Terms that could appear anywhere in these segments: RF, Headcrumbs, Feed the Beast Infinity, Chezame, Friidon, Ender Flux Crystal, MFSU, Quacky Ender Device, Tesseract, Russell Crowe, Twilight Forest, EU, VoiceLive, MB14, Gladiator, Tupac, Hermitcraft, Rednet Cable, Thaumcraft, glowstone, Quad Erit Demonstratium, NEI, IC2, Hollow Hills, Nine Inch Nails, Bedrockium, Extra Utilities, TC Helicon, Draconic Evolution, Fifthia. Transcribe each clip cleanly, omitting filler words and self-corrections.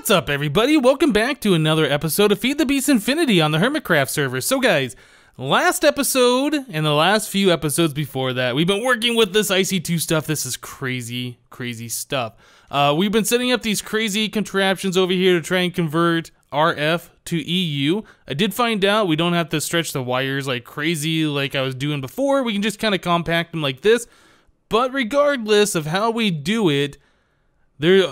What's up, everybody? Welcome back to another episode of Feed the Beast Infinity on the Hermitcraft server. So guys, last episode and the last few episodes before that, we've been working with this IC2 stuff. This is crazy, crazy stuff. We've been setting up these crazy contraptions over here to try and convert RF to EU. I did find out we don't have to stretch the wires like crazy like I was doing before. We can just kind of compact them like this. But regardless of how we do it, there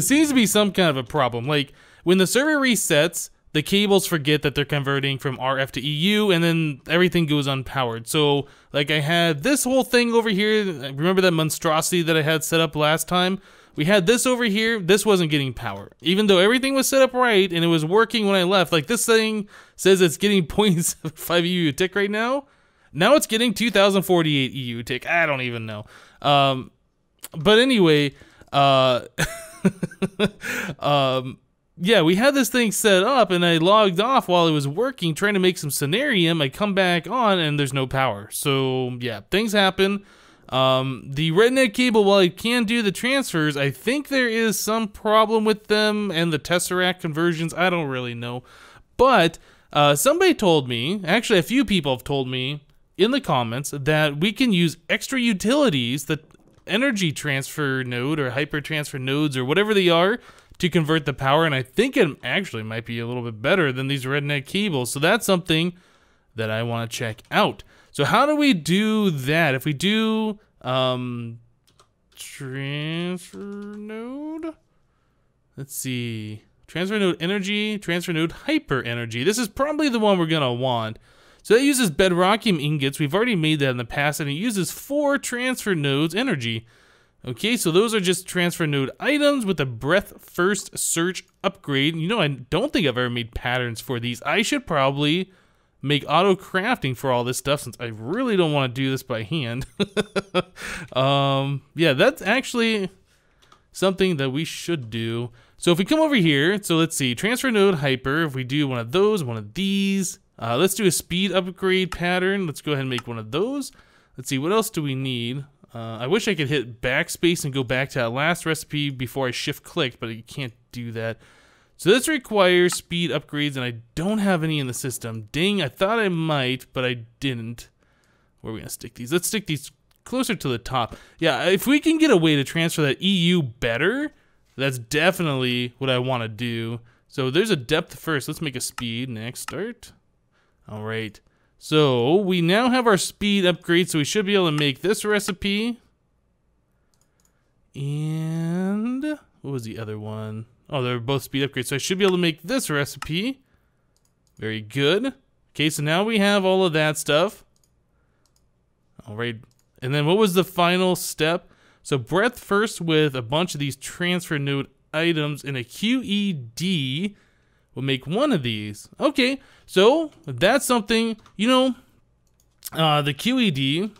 seems to be some kind of a problem. Like, when the server resets, the cables forget that they're converting from RF to EU, and then everything goes unpowered. So, like, I had this whole thing over here. Remember that monstrosity that I had set up last time? We had this over here. This wasn't getting power. Even though everything was set up right, and it was working when I left. Like, this thing says it's getting 0.75 EU tick right now. Now it's getting 2048 EU tick. I don't even know. But anyway... yeah, we had this thing set up and I logged off while it was working, trying to make some scenarium. I come back on and there's no power. So yeah, things happen. The Rednet Cable, while it can do the transfers, I think there is some problem with them and the Tesseract conversions. I don't really know, but, somebody told me, actually a few people have told me in the comments that we can use Extra Utilities, that energy transfer node or hyper transfer nodes or whatever they are, to convert the power. And I think it actually might be a little bit better than these Rednet Cables. So that's something that I want to check out. So how do we do that? If we do transfer node, let's see, transfer node energy, transfer node hyper energy. This is probably the one we're going to want. So that uses bedrockium ingots. We've already made that in the past, and it uses 4 transfer nodes energy. Okay, so those are just transfer node items with a breath first search upgrade. You know, I don't think I've ever made patterns for these. I should probably make auto crafting for all this stuff since I really don't want to do this by hand. Yeah, that's actually something that we should do. So if we come over here, so let's see, transfer node hyper, if we do one of those, one of these, let's do a speed upgrade pattern. Let's go ahead and make one of those. Let's see, what else do we need? I wish I could hit backspace and go back to that last recipe before I shift clicked, but you can't do that. So this requires speed upgrades, and I don't have any in the system. Dang, I thought I might, but I didn't. Where are we gonna stick these? Let's stick these closer to the top. Yeah, if we can get a way to transfer that EU better, that's definitely what I want to do. So there's a depth first. Let's make a speed next. Start. All right. So we now have our speed upgrade. So we should be able to make this recipe. And what was the other one? Oh, they're both speed upgrades. So I should be able to make this recipe. Very good. Okay. So now we have all of that stuff. All right. And then what was the final step? So breath first with a bunch of these transfer node items in a QED will make one of these. Okay, so that's something, you know, the QED.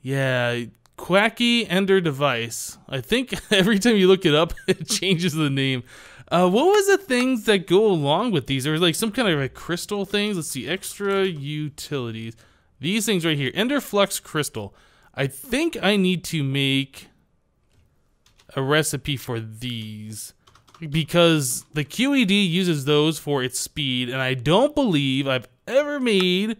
Yeah, Quacky Ender Device. I think every time you look it up, it changes the name. What was the things that go along with these? There was like some kind of like crystal things. Let's see, Extra Utilities. These things right here, Ender Flux Crystal. I think I need to make a recipe for these because the QED uses those for its speed, and I don't believe I've ever made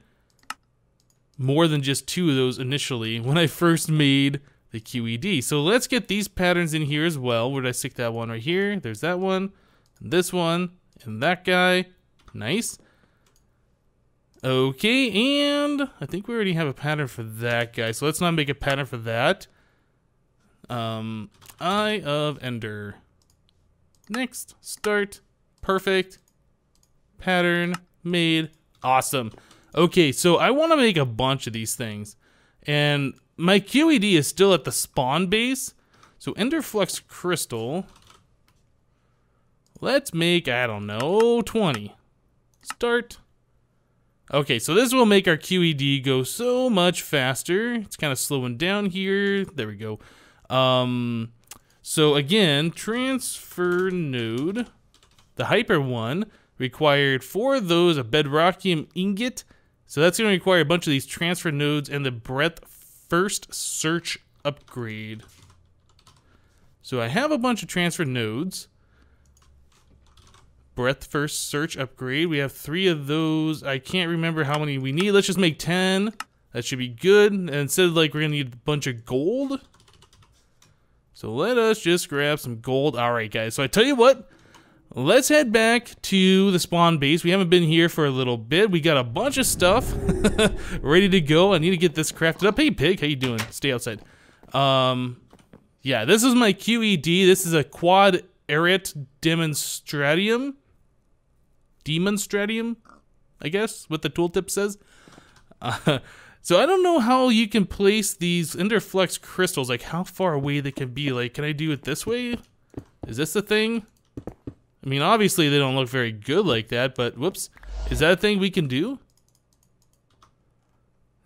more than just 2 of those initially when I first made the QED. So let's get these patterns in here as well. Where did I stick that one right here? There's that one, this one, and that guy. Nice. Okay, and I think we already have a pattern for that guy, so let's not make a pattern for that. Eye of Ender. Next, start, perfect, pattern made, awesome. Okay, so I want to make a bunch of these things, and my QED is still at the spawn base, so Ender Flux Crystal, let's make, I don't know, 20. Start. Okay, so this will make our QED go so much faster. It's kind of slowing down here. There we go. So again, transfer node, the hyper one, required 4 of those, a bedrockium ingot. So that's going to require a bunch of these transfer nodes and the breadth first search upgrade. So I have a bunch of transfer nodes. breadth first search upgrade. We have 3 of those. I can't remember how many we need. Let's just make 10. That should be good. And instead of like we're gonna need a bunch of gold. So let us just grab some gold. Alright guys, so I tell you what, let's head back to the spawn base. We haven't been here for a little bit. We got a bunch of stuff ready to go. I need to get this crafted up. Hey pig, how you doing? Stay outside. Yeah, this is my QED. This is a Quad Erit Demonstratium. Demonstratium, I guess, what the tooltip says. So I don't know how you can place these Ender Flux Crystals, like how far away they can be. Like, can I do it this way? Is this the thing? I mean, obviously they don't look very good like that, but whoops. Is that a thing we can do?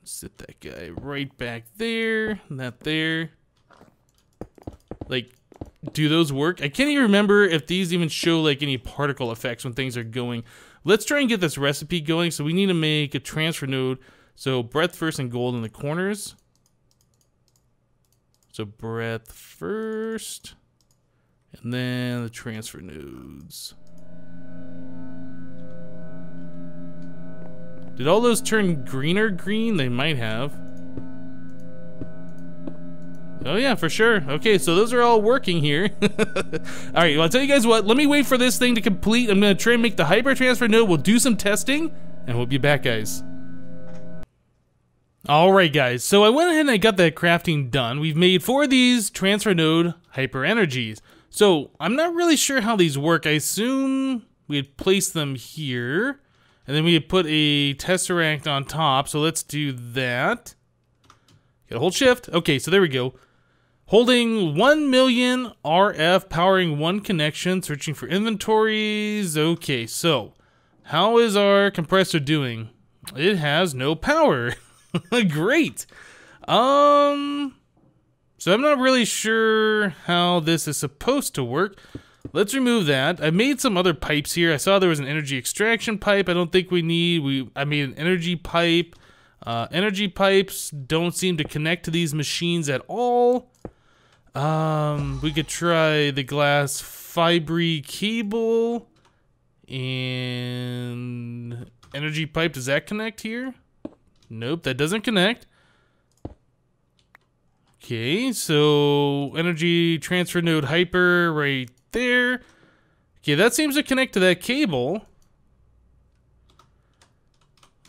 Sit that guy right back there, not there. Like, do those work? I can't even remember if these even show like any particle effects when things are going. Let's try and get this recipe going. So we need to make a transfer node. So breadth first and gold in the corners. So breadth first. And then the transfer nodes. Did all those turn greener green? They might have. Oh yeah, for sure. Okay, so those are all working here. Alright, well, I'll tell you guys what. Let me wait for this thing to complete. I'm going to try and make the hyper transfer node. We'll do some testing, and we'll be back, guys. Alright guys, so I went ahead and I got that crafting done. We've made 4 of these transfer node hyper energies. So I'm not really sure how these work. I assume we'd place them here and then we would put a Tesseract on top. So let's do that. Gotta hold shift. Okay, so there we go. Holding 1 million RF, powering 1 connection, searching for inventories. Okay, so how is our compressor doing? It has no power. Great. So I'm not really sure how this is supposed to work. Let's remove that. I made some other pipes here. I saw there was an energy extraction pipe. I don't think we need. I made an energy pipe. Energy pipes don't seem to connect to these machines at all. We could try the glass fiber cable and energy pipe. Does that connect here? Nope, that doesn't connect. Okay, so energy transfer node hyper right there. Okay, that seems to connect to that cable.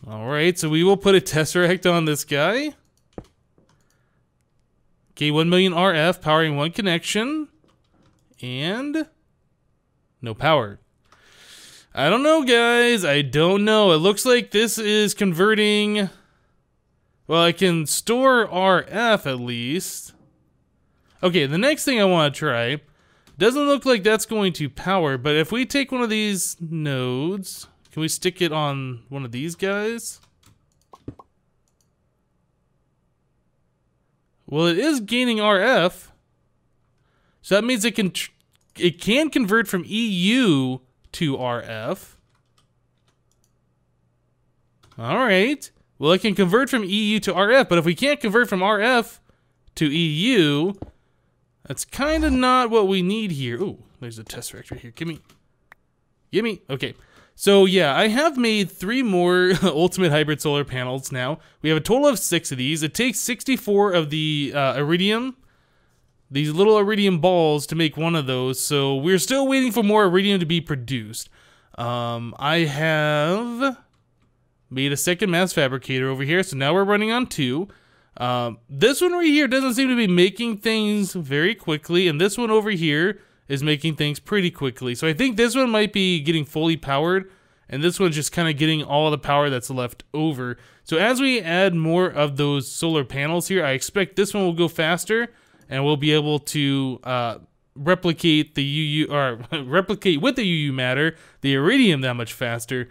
Alright, so we will put a Tesseract on this guy. Okay, 1 million RF, powering 1 connection. And no power. I don't know, guys. I don't know. It looks like this is converting... Well, I can store RF at least. Okay, the next thing I want to try, doesn't look like that's going to power, but if we take one of these nodes, can we stick it on one of these guys? Well, it is gaining RF. So that means it can convert from EU to RF. All right. Well, it can convert from EU to RF, but if we can't convert from RF to EU, that's kind of not what we need here. Ooh, there's a Tesseract right here. Gimme. Okay. So yeah, I have made 3 more ultimate hybrid solar panels now. We have a total of 6 of these. It takes 64 of the iridium, these little iridium balls, to make one of those. So we're still waiting for more iridium to be produced. I have... made a second mass fabricator over here, so now we're running on 2. This one right here doesn't seem to be making things very quickly, and this one over here is making things pretty quickly. So I think this one might be getting fully powered, and this one's just kind of getting all the power that's left over. So as we add more of those solar panels here, I expect this one will go faster, and we'll be able to replicate the UU, or replicate with the UU matter, the iridium, that much faster.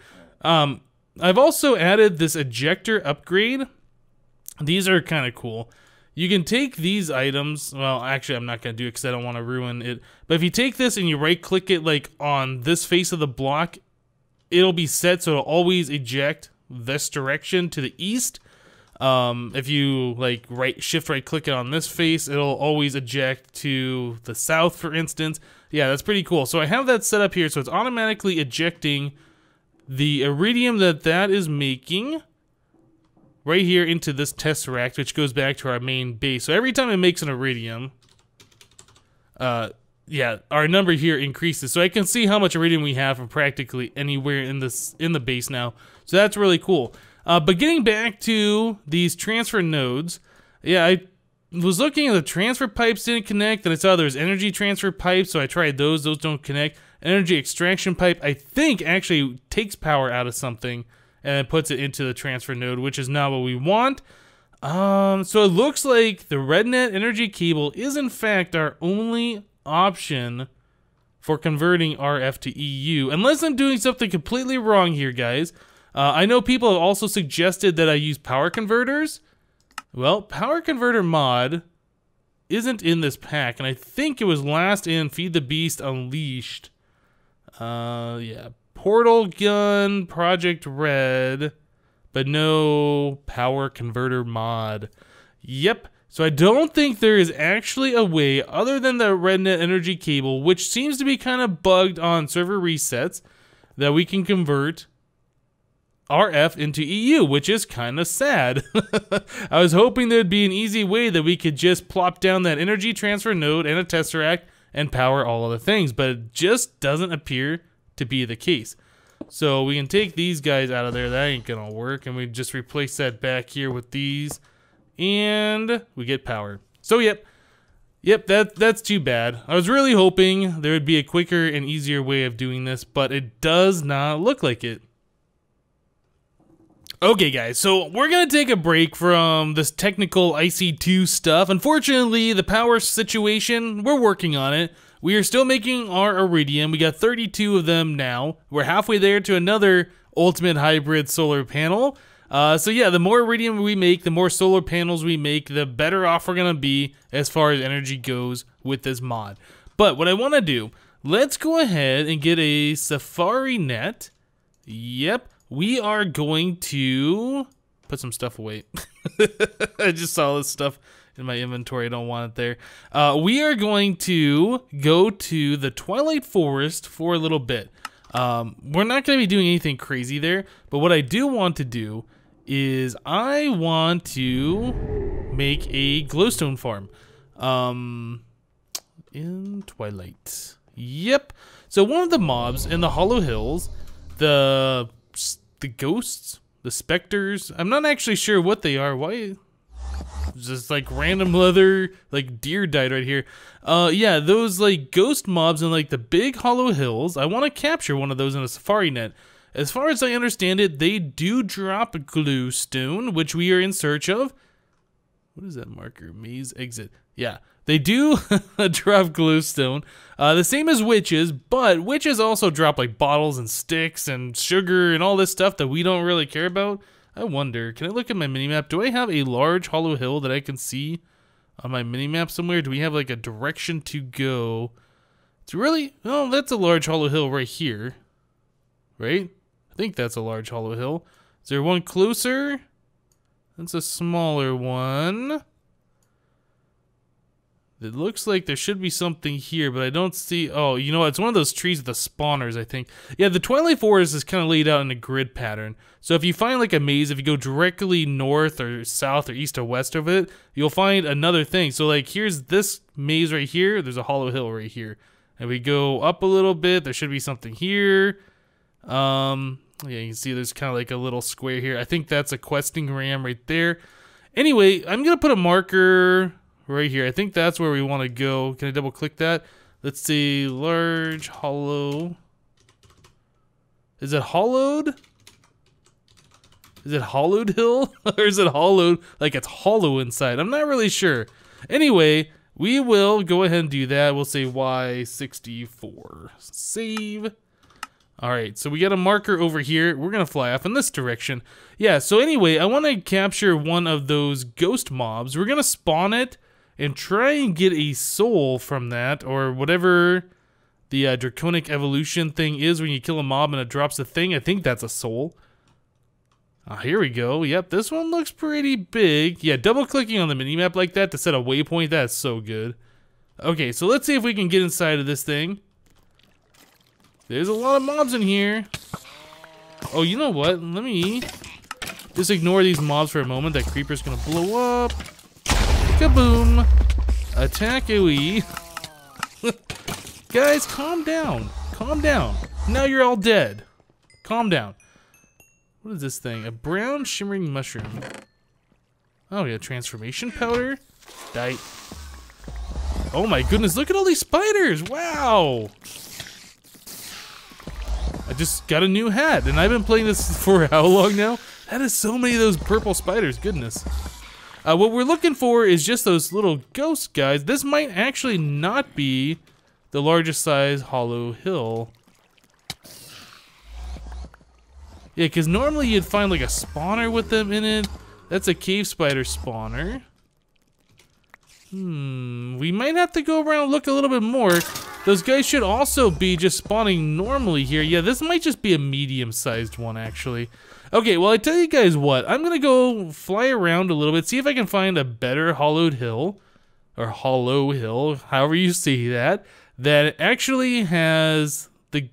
I've also added this ejector upgrade. These are kind of cool. You can take these items, well actually I'm not going to do it because I don't want to ruin it, but if you take this and you right click it like on this face of the block, it'll be set so it'll always eject this direction to the east. If you like shift right click it on this face, it'll always eject to the south, for instance. Yeah, that's pretty cool. So I have that set up here, so it's automatically ejecting the iridium that is making right here into this tesseract, which goes back to our main base. So every time it makes an iridium, yeah, our number here increases. So I can see how much iridium we have from practically anywhere in the base now. So that's really cool. But getting back to these transfer nodes, yeah, I was looking at the transfer pipes didn't connect. Then I saw there's energy transfer pipes, so I tried those. Those don't connect. Energy extraction pipe, I think, actually takes power out of something and it puts it into the transfer node, which is not what we want. So it looks like the Rednet energy cable is in fact our only option for converting RF to EU, unless I'm doing something completely wrong here, guys. I know people have also suggested that I use power converters. Well, power converter mod isn't in this pack, and I think it was last in Feed the Beast Unleashed. Yeah, portal gun, Project Red, but no power converter mod. Yep. So I don't think there is actually a way other than the Rednet energy cable, which seems to be kind of bugged on server resets, that we can convert RF into EU, which is kind of sad. I was hoping there'd be an easy way that we could just plop down that energy transfer node and a tesseract and power all other things, but it just doesn't appear to be the case. So we can take these guys out of there. That ain't gonna work. And we just replace that back here with these. And we get power. So yep, that's too bad. I was really hoping there would be a quicker and easier way of doing this, but it does not look like it. Okay, guys, so we're gonna take a break from this technical IC2 stuff. Unfortunately, the power situation, we're working on it. We are still making our iridium. We got 32 of them now. We're halfway there to another ultimate hybrid solar panel. So yeah, the more iridium we make, the more solar panels we make, the better off we're going to be as far as energy goes with this mod. But what I want to do, let's go ahead and get a Safari net. Yep, we are going to put some stuff away. I just saw this stuff in my inventory. I don't want it there. We are going to go to the Twilight Forest for a little bit. We're not going to be doing anything crazy there, but what I do want to do is I want to make a glowstone farm in Twilight. Yep. So one of the mobs in the Hollow Hills, the ghosts, the specters, I'm not actually sure what they are. Why? Just like random leather, like deer died right here. Yeah, those like ghost mobs in like the big Hollow Hills. I want to capture one of those in a safari net. As far as I understand it, they do drop glowstone, which we are in search of. What is that marker? Maze exit. Yeah, they do drop glowstone. The same as witches, but witches also drop like bottles and sticks and sugar and all this stuff that we don't really care about. I wonder, can I look at my minimap? Do I have a large hollow hill that I can see on my minimap somewhere? Do we have like a direction to go? It's really, oh, that's a large hollow hill right here, right? I think that's a large hollow hill. Is there one closer? That's a smaller one. It looks like there should be something here, but I don't see. Oh, you know what? It's one of those trees with the spawners, I think. Yeah, the Twilight Forest is kind of laid out in a grid pattern. So if you find like a maze, if you go directly north or south or east or west of it, you'll find another thing. So like here's this maze right here. There's a hollow hill right here. And we go up a little bit. There should be something here. Yeah, you can see there's kind of like a little square here. I think that's a questing ram right there. Anyway, I'm going to put a marker right here. I think that's where we want to go. Can I double click that? Let's see. Large hollow. Is it hollowed? Is it hollowed hill? Or is it hollowed like it's hollow inside? I'm not really sure. Anyway, we will go ahead and do that. We'll say Y64. Save. Alright, so we got a marker over here. We're going to fly off in this direction. Yeah, so anyway, I want to capture one of those ghost mobs. We're going to spawn it and try and get a soul from that, or whatever the Draconic Evolution thing is when you kill a mob and it drops a thing. I think that's a soul. Here we go. Yep, this one looks pretty big. Yeah, double-clicking on the minimap like that to set a waypoint, that's so good. Okay, so let's see if we can get inside of this thing. There's a lot of mobs in here. Oh, you know what? Let me just ignore these mobs for a moment. That creeper's gonna blow up. Kaboom! Attack AoE. Guys, calm down. Calm down. Now you're all dead. Calm down. What is this thing? A brown shimmering mushroom. Oh yeah, transformation powder. Dite. Oh my goodness, look at all these spiders! Wow! I just got a new hat, and I've been playing this for how long now? That is so many of those purple spiders, goodness. What we're looking for is just those little ghost guys. This might actually not be the largest size Hollow Hill. Yeah, because normally you'd find like a spawner with them in it. That's a cave spider spawner. Hmm, we might have to go around and look a little bit more. Those guys should also be just spawning normally here. Yeah, this might just be a medium-sized one, actually. Okay, well, I tell you guys what. I'm going to go fly around a little bit, see if I can find a better hollowed hill, or hollow hill, however you see that actually has the...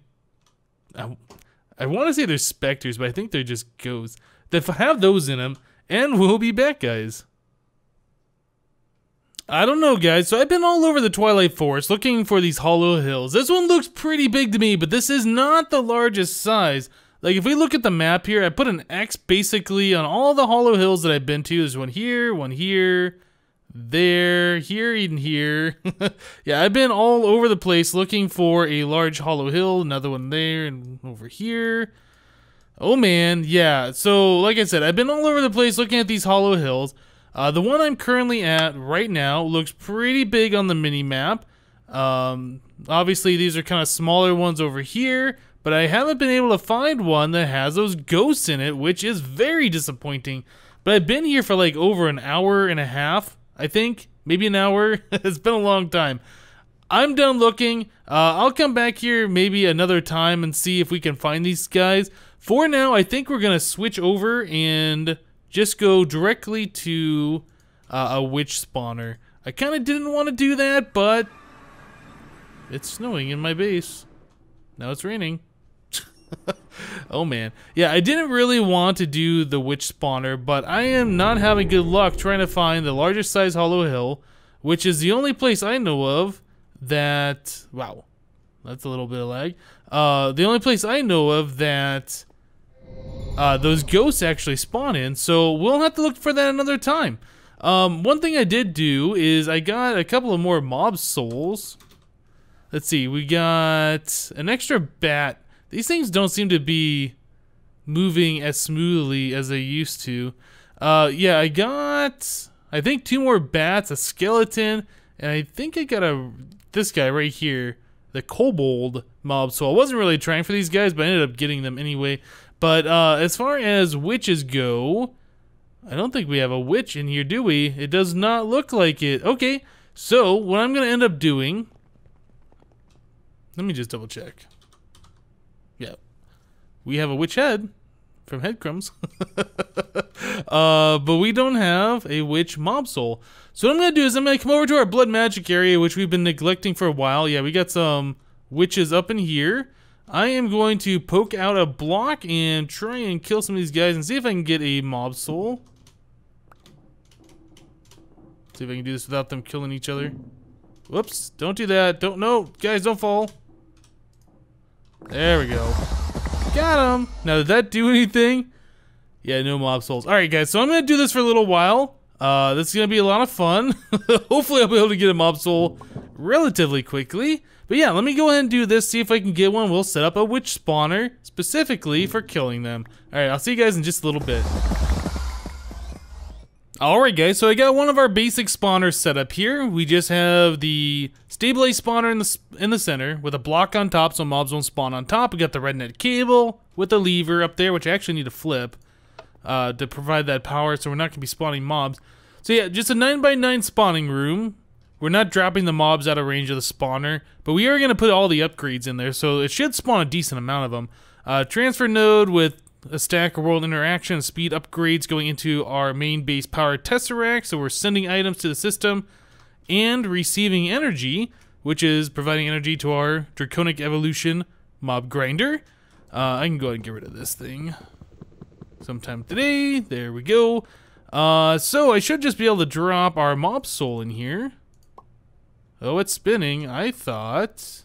I want to say they're specters, but I think they're just ghosts. They have those in them, and we'll be back, guys. I don't know, guys, so I've been all over the Twilight Forest looking for these hollow hills. This one looks pretty big to me, but this is not the largest size. Like, if we look at the map here, I put an X basically on all the hollow hills that I've been to. There's one here, there, here, and here. Yeah, I've been all over the place looking for a large hollow hill, another one there, and over here. Oh, man, yeah. So, like I said, I've been all over the place looking at these hollow hills. The one I'm currently at right now looks pretty big on the mini-map. Obviously, these are kind of smaller ones over here, but I haven't been able to find one that has those ghosts in it, which is very disappointing. But I've been here for like over an hour and a half, I think. Maybe an hour. It's been a long time. I'm done looking. I'll come back here maybe another time and see if we can find these guys. For now, I think we're going to switch over and... just go directly to a witch spawner. I kind of didn't want to do that, but it's snowing in my base. Now it's raining. Oh man. Yeah, I didn't really want to do the witch spawner, but I am not having good luck trying to find the largest size hollow hill, which is the only place I know of that... wow, that's a little bit of lag. The only place I know of that... those ghosts actually spawn in, so we'll have to look for that another time. One thing I did do is I got a couple of more mob souls. Let's see, we got an extra bat. These things don't seem to be moving as smoothly as they used to. Yeah, I got, I think, 2 more bats, a skeleton, and I think I got this guy right here, the kobold mob. So I wasn't really trying for these guys, but I ended up getting them anyway. But as far as witches go, I don't think we have a witch in here, do we? It does not look like it. Okay, so what I'm going to end up doing... let me just double check. Yeah. We have a witch head from Headcrumbs. But we don't have a witch mob soul. So what I'm going to do is I'm going to come over to our blood magic area, which we've been neglecting for a while. Yeah, we got some witches up in here. I am going to poke out a block and try and kill some of these guys and see if I can get a mob soul. See if I can do this without them killing each other. Whoops, don't do that. Don't, no, guys, don't fall. There we go. Got him. Now, did that do anything? Yeah, no mob souls. All right, guys, so I'm going to do this for a little while. This is going to be a lot of fun. Hopefully, I'll be able to get a mob soul relatively quickly. But yeah, let me go ahead and do this, see if I can get one. We'll set up a witch spawner specifically for killing them. Alright, I'll see you guys in just a little bit. Alright guys, so I got one of our basic spawners set up here. We just have the stabilized spawner in the center with a block on top so mobs won't spawn on top. We got the Rednet Cable with a lever up there, which I actually need to flip to provide that power so we're not going to be spawning mobs. So yeah, just a 9x9 spawning room. We're not dropping the mobs out of range of the spawner, but we are going to put all the upgrades in there, so it should spawn a decent amount of them. Transfer node with a stack of world interaction and speed upgrades going into our main base power Tesseract, so we're sending items to the system and receiving energy, which is providing energy to our Draconic Evolution mob grinder. I can go ahead and get rid of this thing sometime today. There we go. So I should just be able to drop our mob soul in here. Oh, it's spinning. I thought...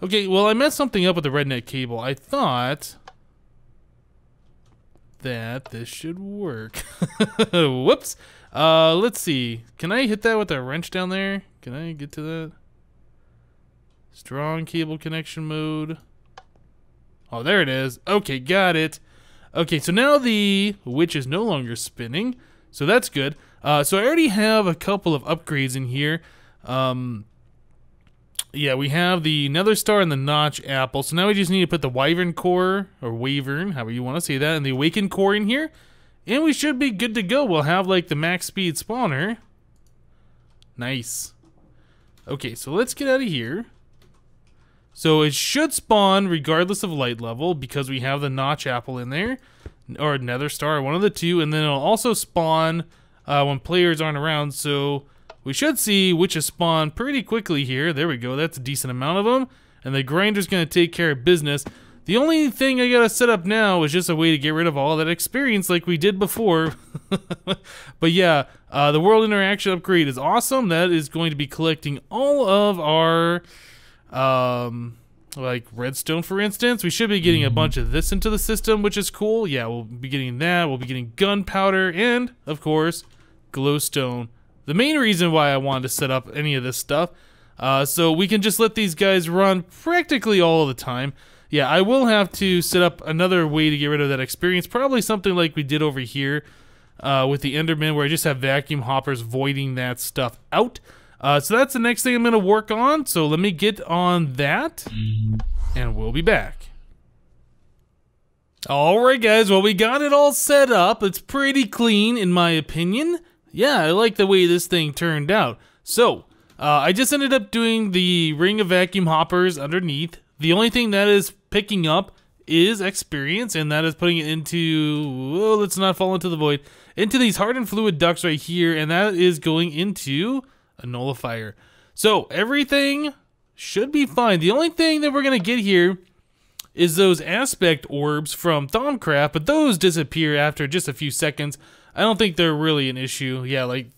Okay, well, I messed something up with the Rednet Cable. I thought that this should work. Whoops. Let's see. Can I hit that with a wrench down there? Can I get to that? Strong cable connection mode. Oh, there it is. Okay, got it. Okay, so now the witch is no longer spinning, so that's good. So I already have a couple of upgrades in here. Yeah, we have the Nether Star and the Notch Apple. So now we just need to put the Wyvern Core, or Wavern, however you want to say that, and the Awakened Core in here. And we should be good to go. We'll have, like, the max speed spawner. Nice. Okay, so let's get out of here. So it should spawn regardless of light level, because we have the Notch Apple in there. Or Nether Star, one of the two. And then it'll also spawn when players aren't around, so... we should see witches spawn pretty quickly here. There we go. That's a decent amount of them. And the grinder's going to take care of business. The only thing I got to set up now is just a way to get rid of all that experience like we did before. But yeah, the world interaction upgrade is awesome. That is going to be collecting all of our, like, redstone, for instance. We should be getting a bunch of this into the system, which is cool. Yeah, we'll be getting that. We'll be getting gunpowder and, of course, glowstone. The main reason why I wanted to set up any of this stuff, so we can just let these guys run practically all the time. Yeah, I will have to set up another way to get rid of that experience, probably something like we did over here with the Enderman, where I just have vacuum hoppers voiding that stuff out. So that's the next thing I'm going to work on, so let me get on that, and we'll be back. Alright guys, well, we got it all set up. It's pretty clean in my opinion. Yeah, I like the way this thing turned out. So, I just ended up doing the ring of vacuum hoppers underneath. The only thing that is picking up is experience, and that is putting it into... oh, let's not fall into the void. Into these hardened fluid ducts right here, and that is going into a nullifier. So, everything should be fine. The only thing that we're going to get here is those aspect orbs from Thaumcraft, but those disappear after just a few seconds. I don't think they're really an issue. Yeah, like,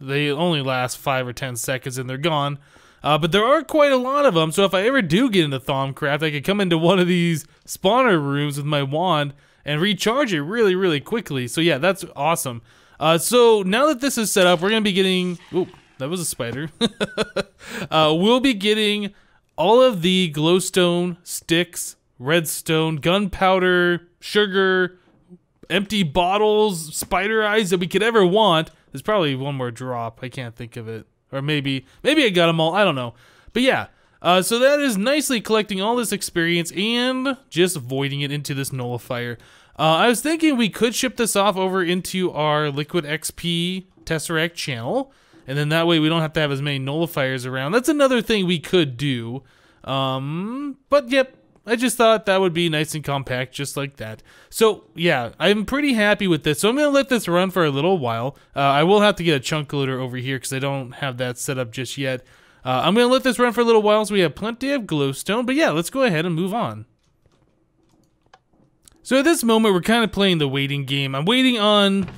they only last 5 or 10 seconds and they're gone. But there are quite a lot of them, so if I ever do get into Thaumcraft, I could come into one of these spawner rooms with my wand and recharge it really, really quickly. So yeah, that's awesome. So now that this is set up, we're going to be getting... oop, that was a spider. We'll be getting all of the glowstone, sticks, redstone, gunpowder, sugar... empty bottles, spider eyes that we could ever want. There's probably one more drop. I can't think of it. Or maybe I got them all. I don't know. But yeah, so that is nicely collecting all this experience and just voiding it into this nullifier. I was thinking we could ship this off over into our Liquid XP Tesseract channel. And then that way we don't have to have as many nullifiers around. That's another thing we could do. But yep. I just thought that would be nice and compact, just like that. So, yeah, I'm pretty happy with this. So I'm going to let this run for a little while. I will have to get a chunk loader over here because I don't have that set up just yet. I'm going to let this run for a little while so we have plenty of glowstone. But yeah, let's go ahead and move on. So at this moment, we're kind of playing the waiting game. I'm waiting on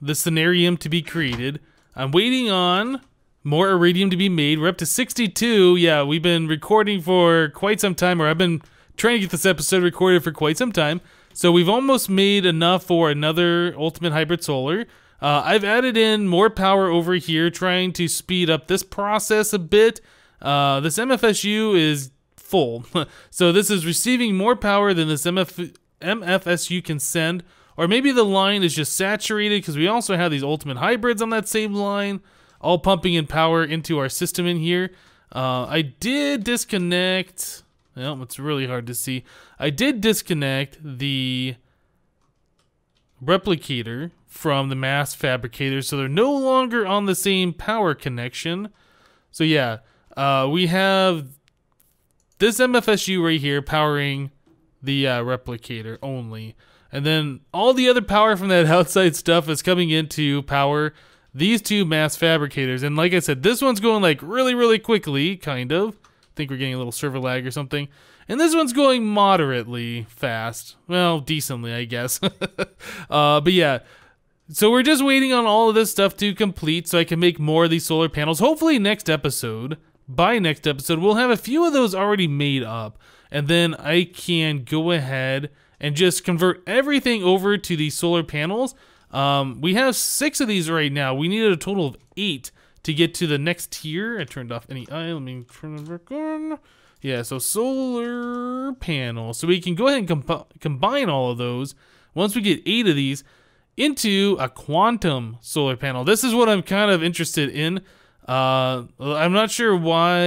the Cenarium to be created. I'm waiting on... more iridium to be made. We're up to 62. Yeah, we've been recording for quite some time, or I've been trying to get this episode recorded for quite some time. So we've almost made enough for another Ultimate Hybrid Solar. I've added in more power over here, trying to speed up this process a bit. This MFSU is full. So this is receiving more power than this MFSU can send. Or maybe the line is just saturated, because we also have these Ultimate Hybrids on that same line, all pumping in power into our system in here. I did disconnect... well, it's really hard to see. I did disconnect the replicator from the mass fabricator, so they're no longer on the same power connection. So yeah, we have This MFSU right here powering the replicator only. And then all the other power from that outside stuff is coming in to power these two mass fabricators. And like I said, this one's going like really, really quickly, kind of. I think we're getting a little server lag or something. And this one's going moderately fast. Well, decently, I guess. But yeah, so we're just waiting on all of this stuff to complete so I can make more of these solar panels. Hopefully next episode, by next episode, we'll have a few of those already made up. And then I can go ahead and just convert everything over to these solar panels. We have 6 of these right now. We needed a total of 8 to get to the next tier. I turned off NEI. Let me turn it back on. Yeah, so solar panels. So we can go ahead and combine all of those once we get 8 of these into a quantum solar panel. This is what I'm kind of interested in. I'm not sure why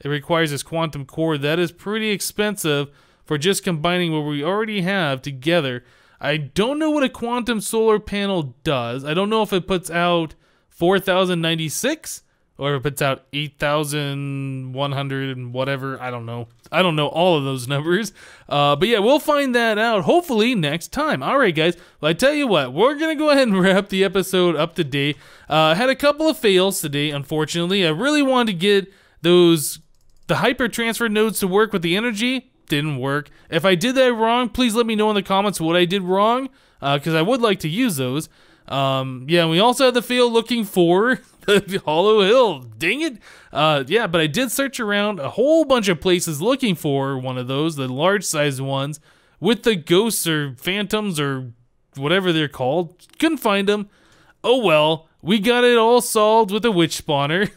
it requires this quantum core. That is pretty expensive for just combining what we already have together. I don't know what a quantum solar panel does. I don't know if it puts out 4,096 or if it puts out 8,100 and whatever. I don't know. I don't know all of those numbers. But yeah, we'll find that out hopefully next time. All right, guys. Well, I tell you what, we're going to go ahead and wrap the episode up today. I had a couple of fails today, unfortunately. I really wanted to get the hyper transfer nodes to work with the energy. Didn't work. If I did that wrong, please let me know in the comments what I did wrong, because I would like to use those. Yeah, we also had the fail looking for the Hollow Hill. Dang it. Yeah, but I did search around a whole bunch of places looking for one of those, the large sized ones with the ghosts or phantoms or whatever they're called. Couldn't find them. Oh well. We got it all solved with a witch spawner.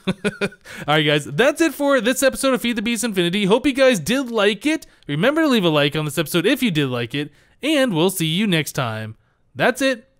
Alright guys, that's it for this episode of Feed the Beast Infinity. Hope you guys did like it. Remember to leave a like on this episode if you did like it. And we'll see you next time. That's it.